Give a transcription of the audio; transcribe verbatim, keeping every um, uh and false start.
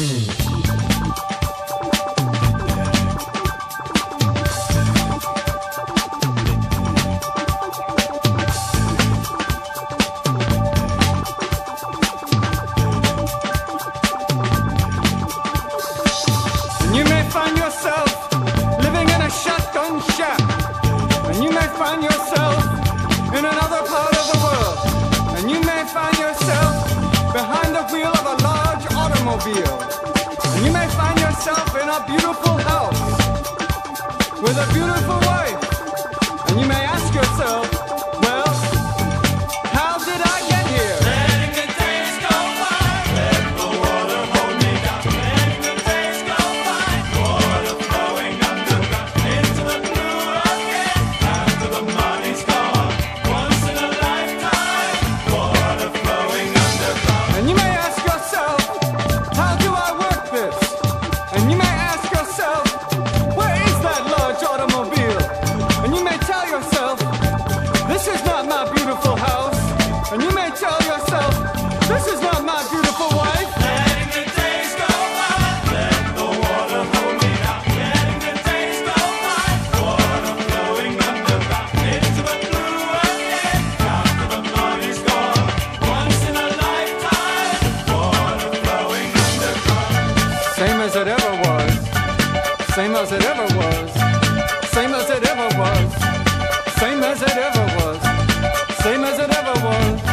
And you may find yourself in a beautiful house with a beautiful wife, and you may ask yourself, well, how did I get here? Letting the days go by, let the water hold me down. Letting the days go by, water flowing underground, into the blue again, after the money's gone, once in a lifetime, water flowing underground. And you may ask yourself, how do I work this? And you may ask yourself, where is that large automobile? And you may tell yourself, this is not my beautiful house. And you may tell yourself, this is not my beautiful wife. Letting the days go by, let the water hold me down. Letting the days go by, water flowing underground, into the blue again, after the money's gone, once in a lifetime, water flowing underground. Same as it ever was, same as it ever was, same as it ever was, same as it ever was, same as it ever was.